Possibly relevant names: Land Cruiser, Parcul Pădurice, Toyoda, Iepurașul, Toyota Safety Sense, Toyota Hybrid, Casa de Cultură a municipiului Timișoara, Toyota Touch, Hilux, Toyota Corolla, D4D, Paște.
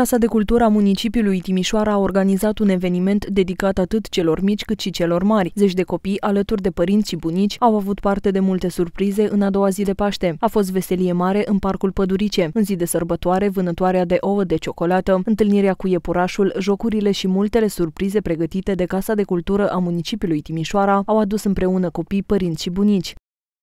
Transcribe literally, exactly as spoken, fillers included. Casa de Cultură a municipiului Timișoara a organizat un eveniment dedicat atât celor mici cât și celor mari. Zeci de copii, alături de părinți și bunici, au avut parte de multe surprize în a doua zi de Paște. A fost veselie mare în Parcul Pădurice. În zi de sărbătoare, vânătoarea de ouă de ciocolată, întâlnirea cu Iepurașul, jocurile și multele surprize pregătite de Casa de Cultură a municipiului Timișoara au adus împreună copii, părinți și bunici.